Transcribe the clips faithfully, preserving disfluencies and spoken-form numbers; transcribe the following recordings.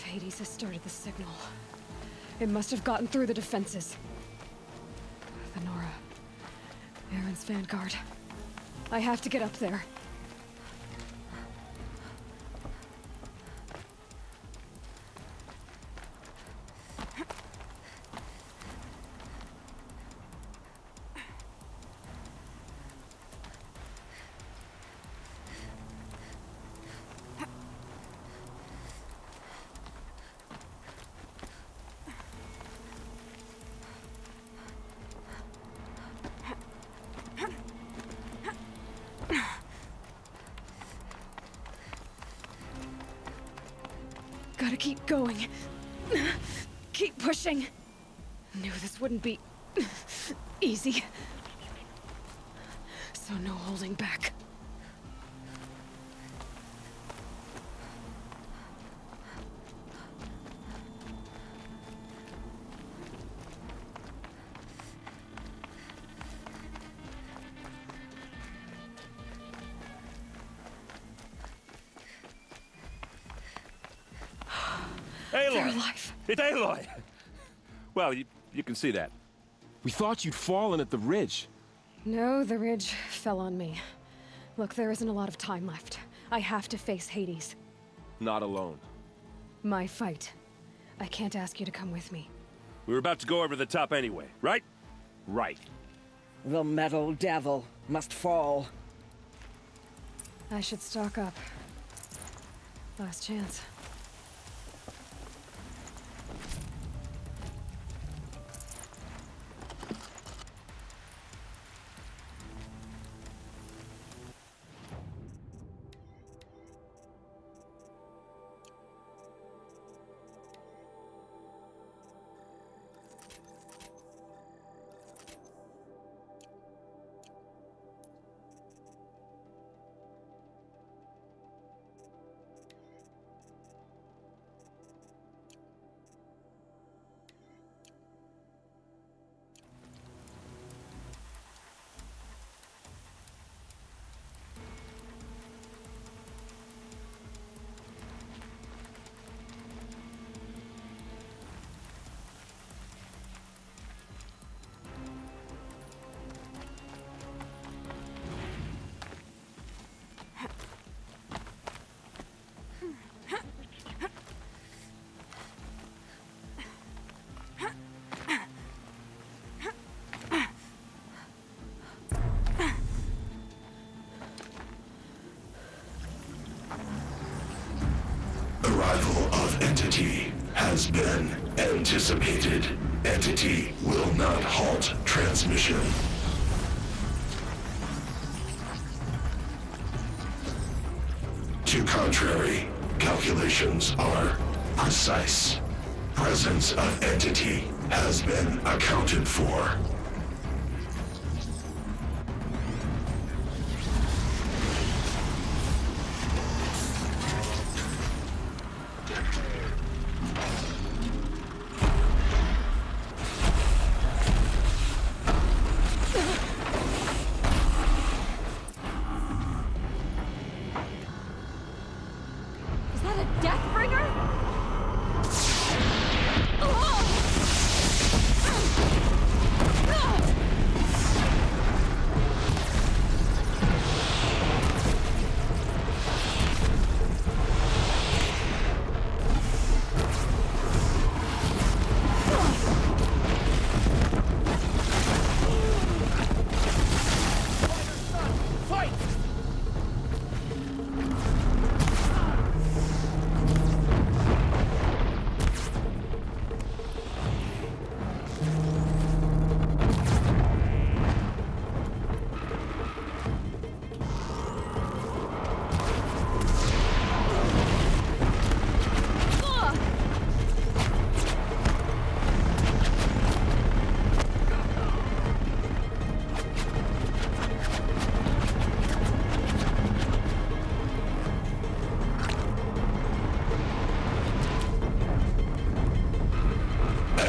If Hades has started the signal, it must have gotten through the defenses. Venora, Aaron's vanguard. I have to get up there. Gotta keep going. Keep pushing. Knew this wouldn't be easy. So no holding back. Aloy! It's Aloy! Well, you, you can see that. We thought you'd fallen at the ridge. No, the ridge fell on me. Look, there isn't a lot of time left. I have to face Hades. Not alone. My fight. I can't ask you to come with me. We were about to go over the top anyway, right? Right. The metal devil must fall. I should stock up. Last chance. Entity has been anticipated. Entity will not halt transmission. To contrary, calculations are precise. Presence of entity has been accounted for.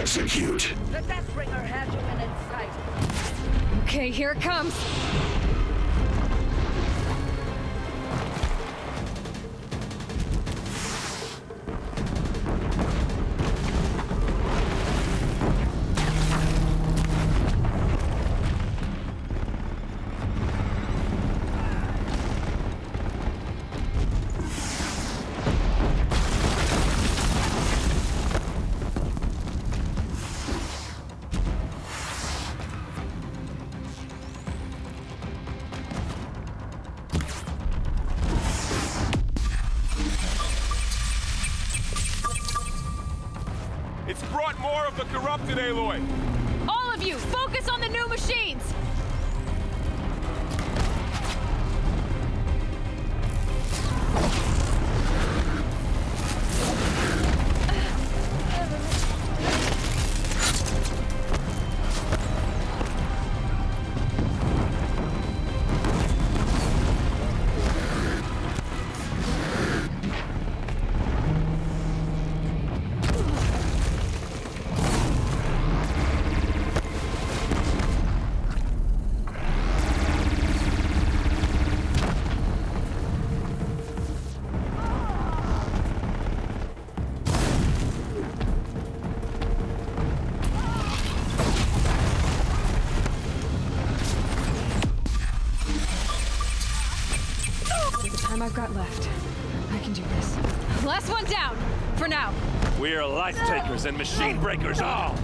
Execute. The Deathbringer has you in its sight. Okay, here it comes. It's brought more of the corrupted, Aloy. All of you, focus on the new machines! I've got left. I can do this. Last one down, for now. We are life takers and machine breakers all.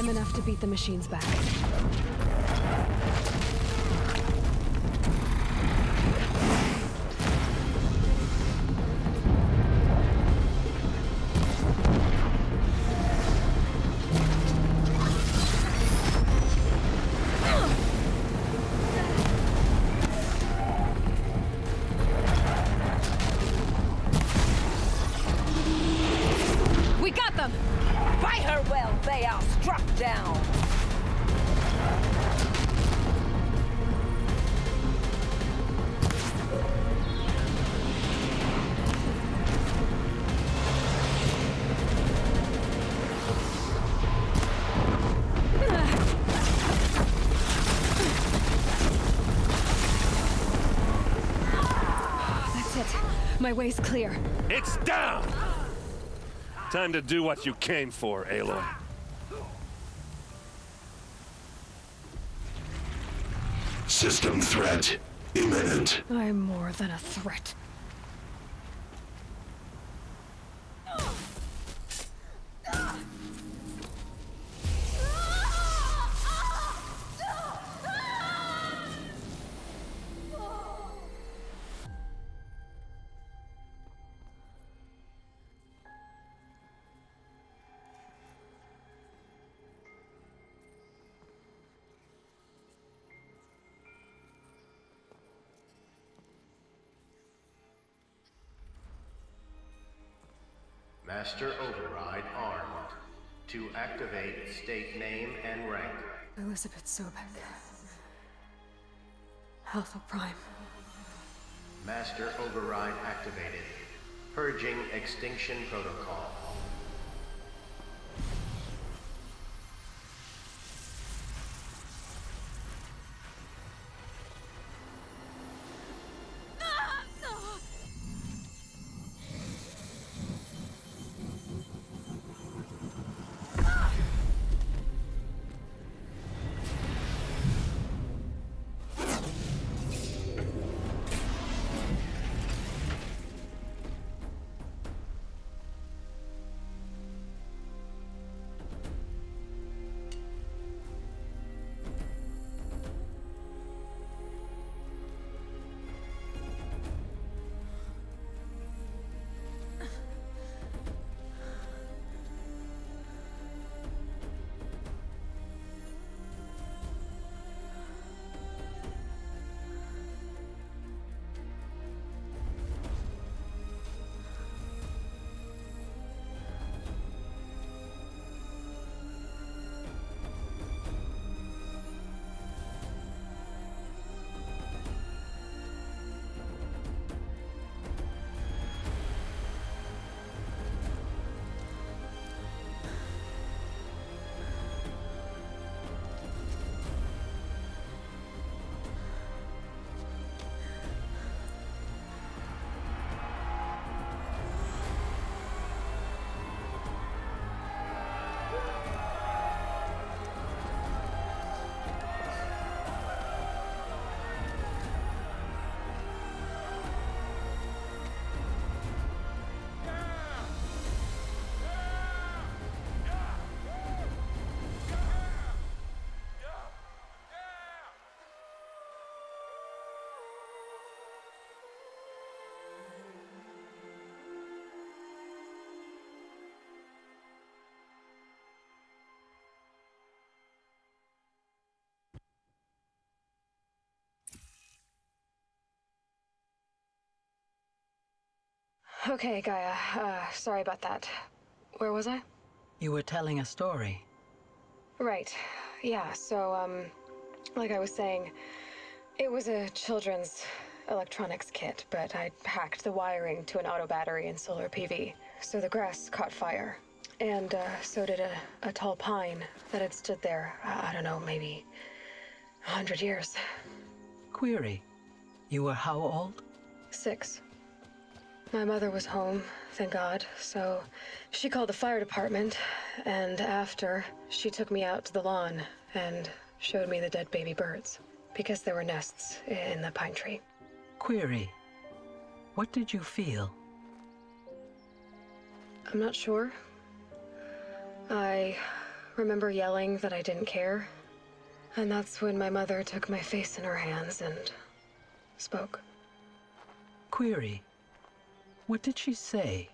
Enough to beat the machines back. We got them! By her will, they are struck down. That's it. My way's clear. It's down! Time to do what you came for, Aloy. System threat imminent. I'm more than a threat. Master Override armed. To activate, state name and rank. Elizabeth Sobek. Alpha Prime. Master Override activated. Purging Extinction Protocol. Okay, Gaia. Uh, sorry about that. Where was I? You were telling a story. Right. Yeah, so, um, like I was saying, it was a children's electronics kit, but I hacked the wiring to an auto battery and solar P V. So the grass caught fire. And, uh, so did a, a tall pine that had stood there, uh, I don't know, maybe a hundred years. Query. You were how old? Six. My mother was home, thank God, so she called the fire department, and after, she took me out to the lawn and showed me the dead baby birds, because there were nests in the pine tree. Query. What did you feel? I'm not sure. I remember yelling that I didn't care, and that's when my mother took my face in her hands and spoke. Query. What did she say?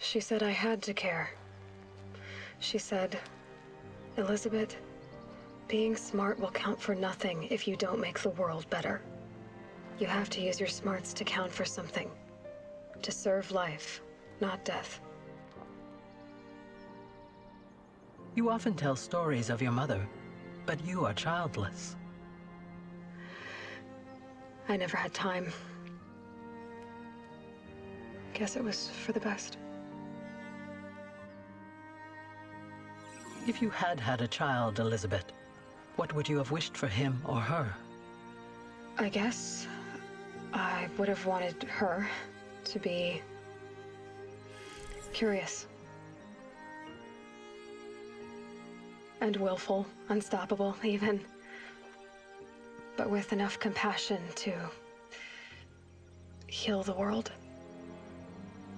She said I had to care. She said, Elizabeth, being smart will count for nothing if you don't make the world better. You have to use your smarts to count for something. To serve life, not death. You often tell stories of your mother, but you are childless. I never had time. Guess it was for the best. If you had had a child, Elizabeth, what would you have wished for him or her? I guess I would have wanted her to be curious and willful, unstoppable even, but with enough compassion to heal the world.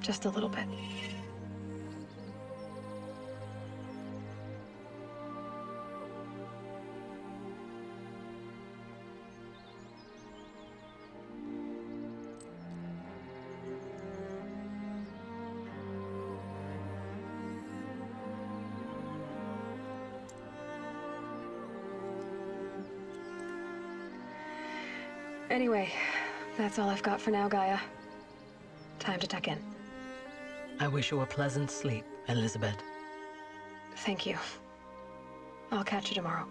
Just a little bit. Anyway, that's all I've got for now, Gaia. Time to tuck in. I wish you a pleasant sleep, Elizabeth. Thank you. I'll catch you tomorrow.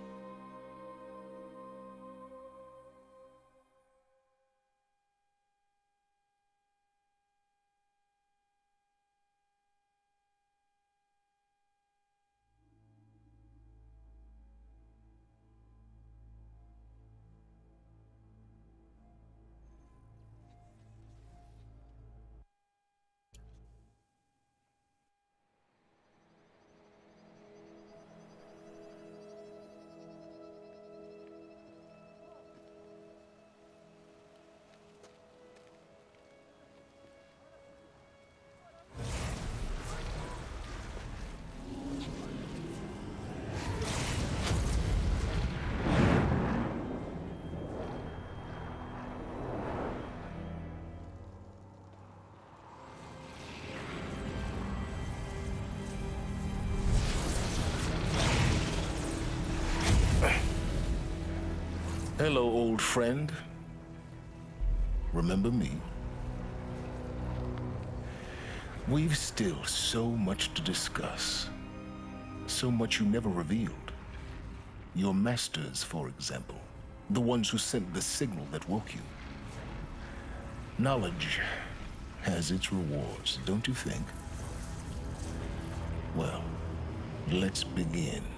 Hello, old friend. Remember me? We've still so much to discuss. So much you never revealed. Your masters, for example. The ones who sent the signal that woke you. Knowledge has its rewards, don't you think? Well, let's begin.